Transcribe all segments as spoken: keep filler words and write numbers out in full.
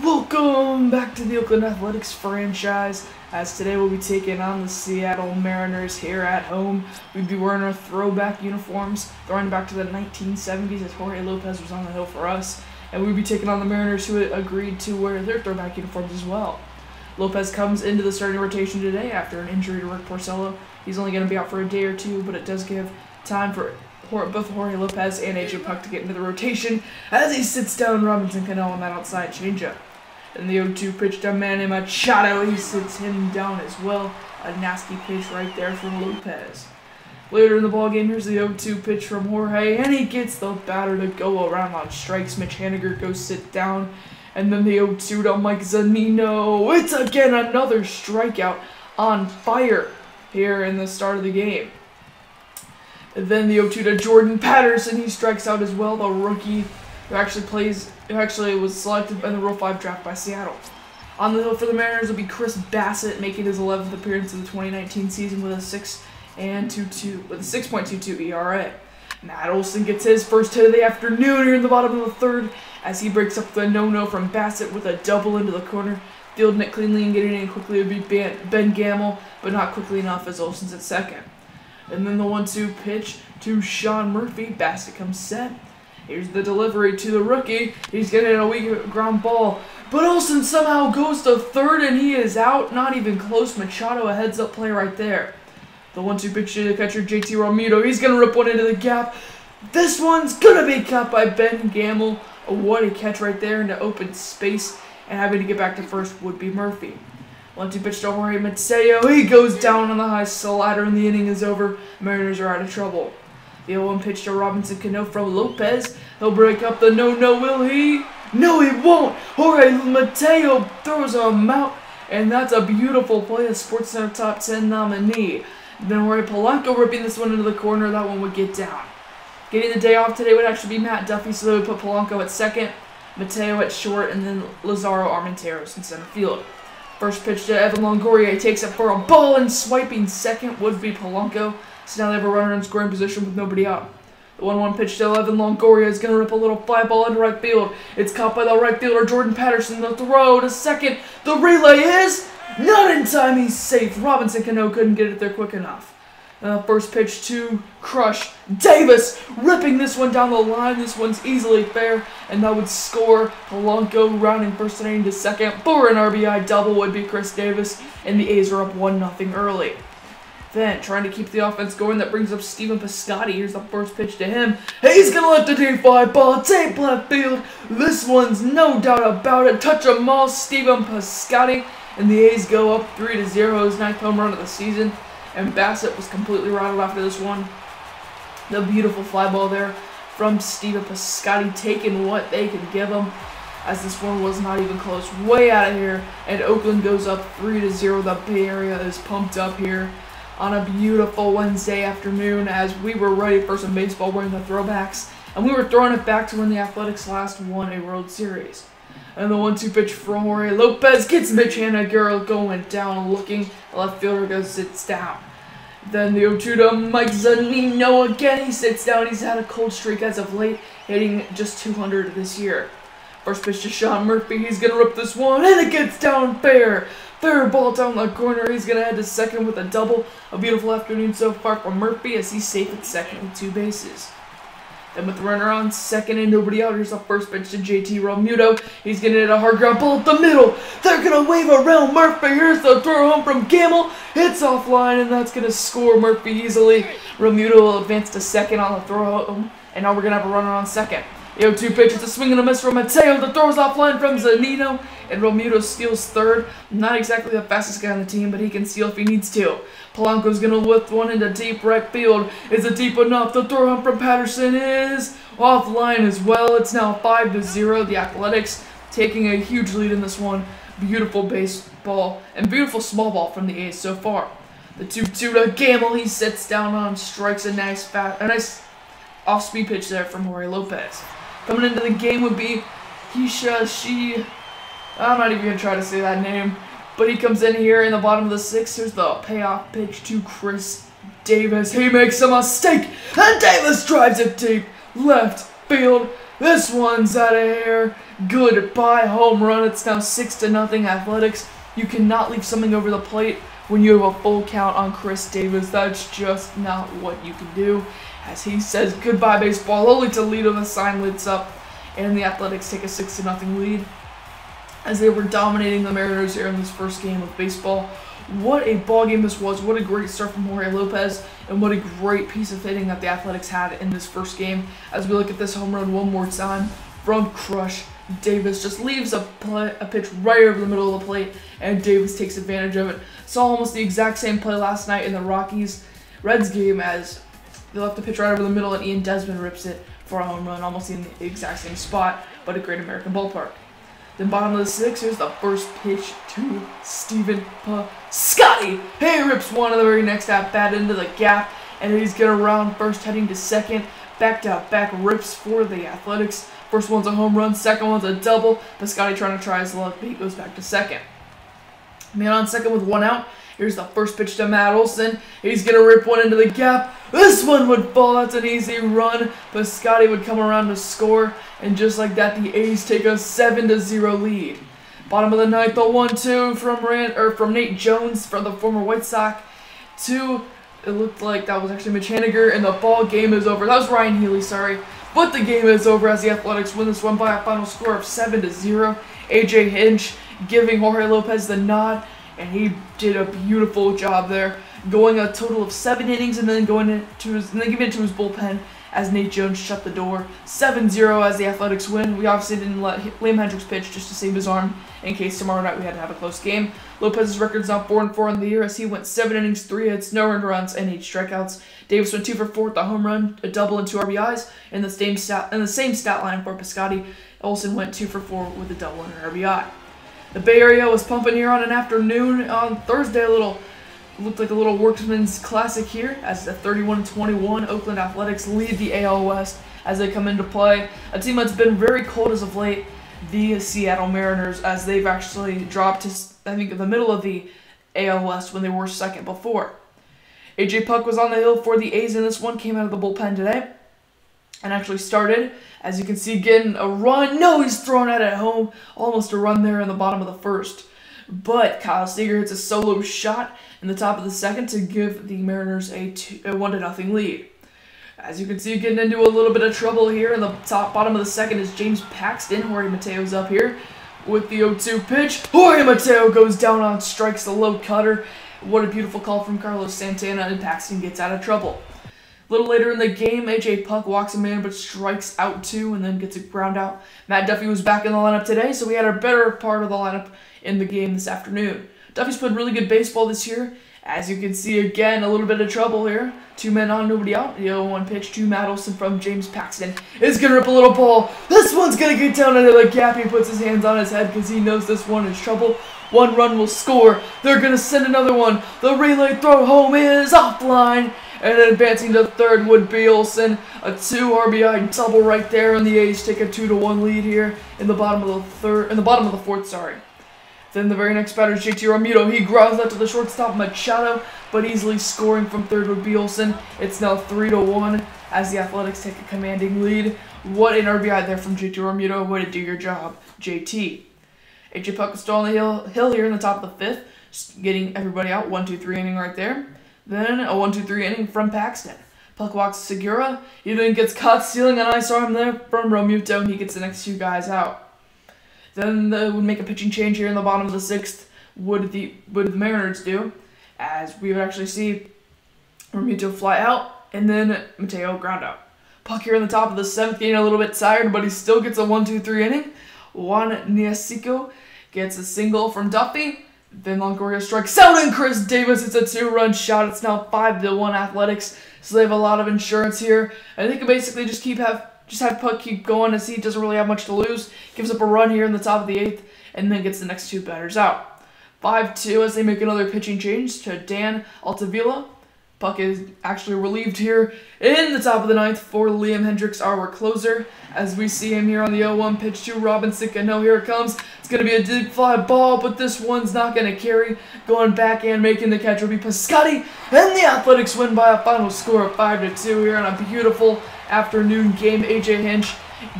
Welcome back to the Oakland Athletics franchise, as today we'll be taking on the Seattle Mariners here at home. We'd be wearing our throwback uniforms, throwing back to the nineteen seventies as Jorge Lopez was on the hill for us, and we'd be taking on the Mariners, who agreed to wear their throwback uniforms as well. Lopez comes into the starting rotation today after an injury to Rick Porcello. He's only going to be out for a day or two, but it does give time for both Jorge Lopez and A J Puck to get into the rotation as he sits down Robinson Cano on that outside changeup. And the oh two pitch to Manny Machado, he sits him down as well. A nasty pitch right there from Lopez. Later in the ballgame, here's the oh two pitch from Jorge, and he gets the batter to go around on strikes. Mitch Haniger goes sit down, and then the oh two to Mike Zunino. It's again another strikeout on fire here in the start of the game. And then the oh two to Jordan Patterson, he strikes out as well, the rookie who actually plays, who actually was selected in the Rule five draft by Seattle. On the hill for the Mariners will be Chris Bassitt, making his eleventh appearance of the twenty nineteen season with a six and two two with a six point two two E R A. Matt Olson gets his first hit of the afternoon here in the bottom of the third as he breaks up the no-no from Bassitt with a double into the corner. Fielding it cleanly and getting in quickly would be Ben Gamel, but not quickly enough as Olson's at second. And then the one two pitch to Sean Murphy. Bassitt comes set. Here's the delivery to the rookie. He's getting a weak ground ball, but Olson somehow goes to third and he is out. Not even close. Machado, a heads-up play right there. The one two pitch to the catcher, J T Romito. He's going to rip one into the gap. This one's going to be caught by Ben Gamel. What a catch right there into open space. And having to get back to first would be Murphy. one two pitch to Jorge Mateo. He goes down on the high slider and the inning is over. Mariners are out of trouble. The oh one pitch to Robinson Cano from Lopez. He'll break up the no-no, will he? No, he won't! Jorge Mateo throws him out, and that's a beautiful play, a SportsCenter Top ten nominee. Then Jorge Polanco ripping this one into the corner. That one would get down. Getting the day off today would actually be Matt Duffy, so they would put Polanco at second, Mateo at short, and then Lazaro Armenteros in center field. First pitch to Evan Longoria, he takes it for a ball, and swiping second would be Polanco. So now they have a runner in scoring position with nobody out. The one one pitch to Evan Longoria is going to rip a little fly ball into right field. It's caught by the right fielder Jordan Patterson. The throw to second. The relay is not in time. He's safe. Robinson Cano couldn't get it there quick enough. Uh, first pitch to Khris Davis, ripping this one down the line. This one's easily fair, and that would score. Polanco rounding first inning to second for an R B I double would be Khris Davis, and the A's are up one nothing early. Then, trying to keep the offense going, that brings up Stephen Piscotty. Here's the first pitch to him. He's going to let the deep fly ball take left field. This one's no doubt about it. Touch 'em all, Stephen Piscotty. And the A's go up three to zero, his ninth home run of the season. And Bassitt was completely rattled after this one. The beautiful fly ball there from Stephen Piscotty, taking what they could give him, as this one was not even close. Way out of here. And Oakland goes up three to zero. The Bay Area is pumped up here on a beautiful Wednesday afternoon, as we were ready for some baseball wearing the throwbacks, and we were throwing it back to when the Athletics last won a World Series. And the one two pitch from Jorge Lopez gets Mitch Haniger going down, looking. The left fielder goes sits down. Then the oh two to Mike Zunino again. He sits down. He's had a cold streak as of late, hitting just two hundred this year. First pitch to Sean Murphy. He's going to rip this one, and it gets down fair. Fair ball down the corner. He's going to head to second with a double. A beautiful afternoon so far for Murphy, as he's safe at second with two bases. Then with the runner on second and nobody out, here's the first pitch to J T Romito. He's going to hit a hard ground ball at the middle. They're going to wave around Murphy. Here's the throw home from Gamel. Hits offline, and that's going to score Murphy easily. Romito will advance to second on the throw home, and now we're going to have a runner on second. The oh two pitch, it's a swing and a miss from Mateo. The throw's offline from Zunino, and Romito steals third. Not exactly the fastest guy on the team, but he can steal if he needs to. Polanco's going to lift one into deep right field. Is it deep enough? The throw home from Patterson is offline as well. It's now five to zero. The Athletics taking a huge lead in this one. Beautiful baseball and beautiful small ball from the A's so far. The two two to Gamel. He sits down on strikes. A nice, fat, a nice off-speed pitch there from Jorge Lopez. Coming into the game would be Keisha She. I'm not even going to try to say that name. But he comes in here in the bottom of the sixth. Here's the payoff pitch to Khris Davis. He makes a mistake, and Davis drives it deep left field. This one's out of here. Goodbye home run. It's now six to nothing Athletics. You cannot leave something over the plate when you have a full count on Khris Davis. That's just not what you can do. As he says goodbye baseball, only Toledo, the sign lights up, and the Athletics take a six to nothing lead as they were dominating the Mariners here in this first game of baseball. What a ball game this was. What a great start from Jorge Lopez, and what a great piece of hitting that the Athletics had in this first game. As we look at this home run one more time from Khris Davis, just leaves a, play, a pitch right over the middle of the plate, and Davis takes advantage of it. Saw almost the exact same play last night in the Rockies-Reds game as they left the pitch right over the middle, and Ian Desmond rips it for a home run, almost in the exact same spot, but at Great American Ballpark. Then bottom of the sixth, here's the first pitch to Stephen Piscotty. He rips one of the very next at bat into the gap, and he's going to round first, heading to second. Back to back rips for the Athletics. First one's a home run, second one's a double. Piscotty trying to try his luck, but he goes back to second. Man on second with one out. Here's the first pitch to Matt Olson. He's going to rip one into the gap. This one would fall. That's an easy run. Piscotty would come around to score. And just like that, the A's take a seven to zero lead. Bottom of the ninth, the one two from Rand, or from Nate Jones, from the former White Sox. Two, it looked like that was actually Mitch Haniger, and the ball game is over. That was Ryan Healy, sorry. But the game is over as the Athletics win this one by a final score of seven to zero. A J Hinch giving Jorge Lopez the nod. And he did a beautiful job there, going a total of seven innings and then going into his, and then giving it to his bullpen as Nate Jones shut the door. seven zero as the Athletics win. We obviously didn't let Liam Hendricks pitch just to save his arm in case tomorrow night we had to have a close game. Lopez's record's now four and four in the year as he went seven innings, three hits, no earned runs, and eight strikeouts. Davis went two for four with a home run, a double, and two R B Is, and the same stat, and the same stat line for Piscotty. Olsen went two for four with a double and an R B I. The Bay Area was pumping here on an afternoon on Thursday. A little looked like a little Workman's Classic here as the thirty-one twenty-one Oakland Athletics lead the A L West as they come into play. A team that's been very cold as of late, the Seattle Mariners, as they've actually dropped to I think the middle of the A L West when they were second before. A J Puck was on the hill for the A's, and this one came out of the bullpen today and actually started. As you can see, getting a run. No, he's thrown out at home. Almost a run there in the bottom of the first. But Kyle Seager hits a solo shot in the top of the second to give the Mariners a, two, a one to nothing lead. As you can see, getting into a little bit of trouble here in the top bottom of the second is James Paxton. Jorge Mateo's up here with the oh two pitch. Jorge Mateo goes down on strikes the low cutter. What a beautiful call from Carlos Santana, and Paxton gets out of trouble. A little later in the game, A J Puck walks a man but strikes out two and then gets a ground out. Matt Duffy was back in the lineup today, so we had a better part of the lineup in the game this afternoon. Duffy's played really good baseball this year. As you can see, again, a little bit of trouble here. Two men on, nobody out. The oh one pitch to Matt Olson from James Paxton is going to rip a little ball. This one's going to get down into the gap. He puts his hands on his head because he knows this one is trouble. One run will score. They're going to send another one. The relay throw home is offline. And advancing to third would be Olsen. A two R B I double right there, and the A's take a two to one lead here in the bottom of the third, in the bottom of the fourth. Sorry. Then the very next batter is J T Romito. He grounds out to the shortstop Machado, but easily scoring from third would be Olsen. It's now three to one as the Athletics take a commanding lead. What an R B I there from J T Romito. Way to do your job, J T. A J Puck is still on the hill, hill here in the top of the fifth, just getting everybody out. One, two, three inning right there. Then a one two three inning from Paxton. Puck walks Segura. He then gets caught stealing an ice arm there from Romito, and he gets the next two guys out. Then they would make a pitching change here in the bottom of the sixth. Would the would the Mariners do? As we would actually see Romito fly out, and then Mateo ground out. Puck here in the top of the seventh, getting a little bit tired, but he still gets a one two three inning. Juan Niasico gets a single from Duffy. Vin Longoria strikes out, and Khris Davis, it's a two-run shot. It's now five to one Athletics, so they have a lot of insurance here. And they can basically just keep have just have Puck keep going as he doesn't really have much to lose. Gives up a run here in the top of the eighth, and then gets the next two batters out. five two as they make another pitching change to Dan Altavilla. Puck is actually relieved here in the top of the ninth for Liam Hendricks, our closer. As we see him here on the oh one pitch to Robinson Cano. Here it comes. It's going to be a deep fly ball, but this one's not going to carry. Going back and making the catch will be Piscotty. And the Athletics win by a final score of five to two here on a beautiful afternoon game. A J Hinch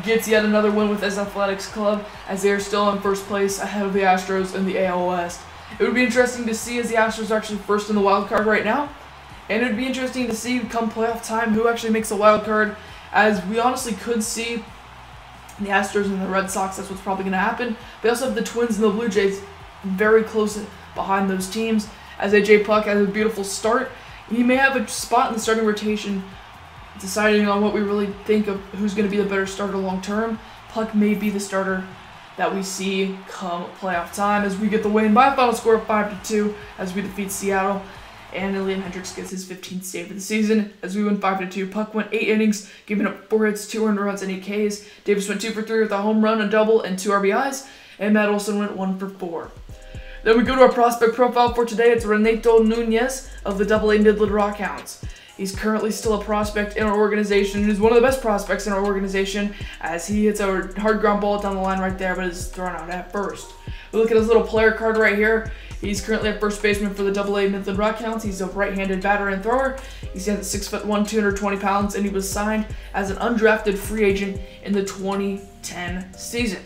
gets yet another win with his Athletics club as they are still in first place ahead of the Astros in the A L West. It would be interesting to see, as the Astros are actually first in the wild card right now. And it would be interesting to see come playoff time who actually makes the wild card, as we honestly could see the Astros and the Red Sox. That's what's probably going to happen. They also have the Twins and the Blue Jays very close behind those teams, as A J Puck has a beautiful start. He may have a spot in the starting rotation, deciding on what we really think of who's going to be the better starter long term. Puck may be the starter that we see come playoff time, as we get the win by a final score of five to two as we defeat Seattle. And Liam Hendricks gets his fifteenth save of the season as we win five to two. Puck went eight innings, giving up four hits, two earned runs, and eight Ks. Davis went two for three with a home run, a double, and two R B Is. And Matt Olson went one for four. Then we go to our prospect profile for today. It's Renato Nunez of the double A Midland Rockhounds. He's currently still a prospect in our organization. He's one of the best prospects in our organization, as he hits a hard ground ball down the line right there, but is thrown out at first. We look at his little player card right here. He's currently a first baseman for the double A Midland Rockhounds. He's a right-handed batter and thrower. He stands at six foot one, two hundred twenty pounds, and he was signed as an undrafted free agent in the twenty ten season.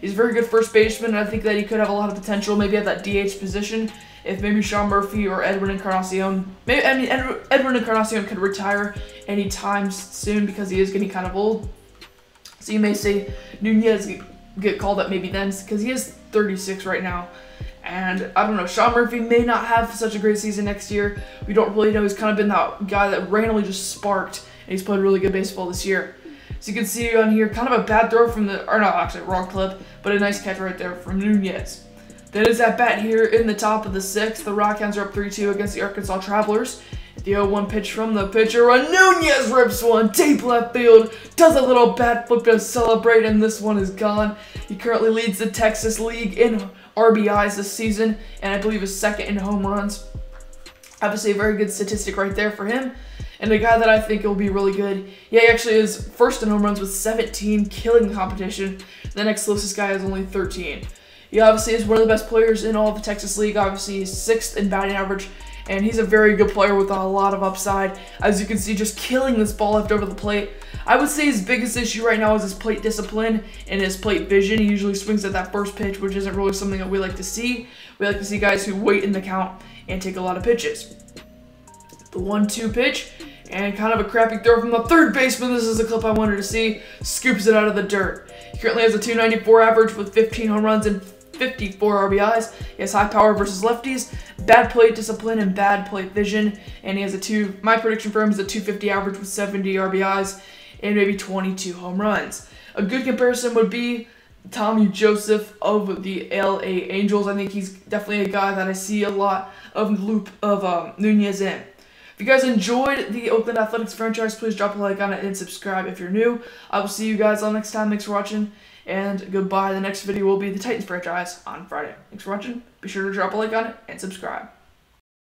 He's a very good first baseman, and I think that he could have a lot of potential, maybe at that D H position, if maybe Sean Murphy or Edwin Encarnacion, maybe, I mean, Ed, Edwin Encarnacion could retire anytime soon because he is getting kind of old. So you may say Nunez get called up maybe then, because he is thirty-six right now. And I don't know, Sean Murphy may not have such a great season next year. We don't really know. He's kind of been that guy that randomly just sparked, and he's played really good baseball this year. So you can see on here, kind of a bad throw from the, or not, actually, wrong clip, but a nice catch right there from Nunez. That is at bat here in the top of the sixth. The Rockhounds are up three two against the Arkansas Travelers. The oh one pitch from the pitcher, Nunez rips one deep left field, does a little bat flip to celebrate, and this one is gone. He currently leads the Texas League in R B Is this season, and I believe is second in home runs. Obviously a very good statistic right there for him, and a guy that I think will be really good. Yeah, he actually is first in home runs with seventeen, killing the competition. The next closest guy is only thirteen. He obviously is one of the best players in all of the Texas League. Obviously, he's sixth in batting average, and he's a very good player with a lot of upside. As you can see, just killing this ball left over the plate. I would say his biggest issue right now is his plate discipline and his plate vision. He usually swings at that first pitch, which isn't really something that we like to see. We like to see guys who wait in the count and take a lot of pitches. The one two pitch, and kind of a crappy throw from the third baseman. This is a clip I wanted to see. Scoops it out of the dirt. He currently has a two ninety-four average with fifteen home runs and fifty-four R B Is. He has high power versus lefties, bad plate discipline, and bad plate vision. And he has a two, my prediction for him is a two fifty average with seventy R B Is and maybe twenty-two home runs. A good comparison would be Tommy Joseph of the L A Angels. I think he's definitely a guy that I see a lot of loop of um, Nunez in. If you guys enjoyed the Oakland Athletics franchise, please drop a like on it and subscribe if you're new. I will see you guys all next time. Thanks for watching. And goodbye. The next video will be the Titans franchise on Friday. Thanks for watching. Be sure to drop a like on it and subscribe.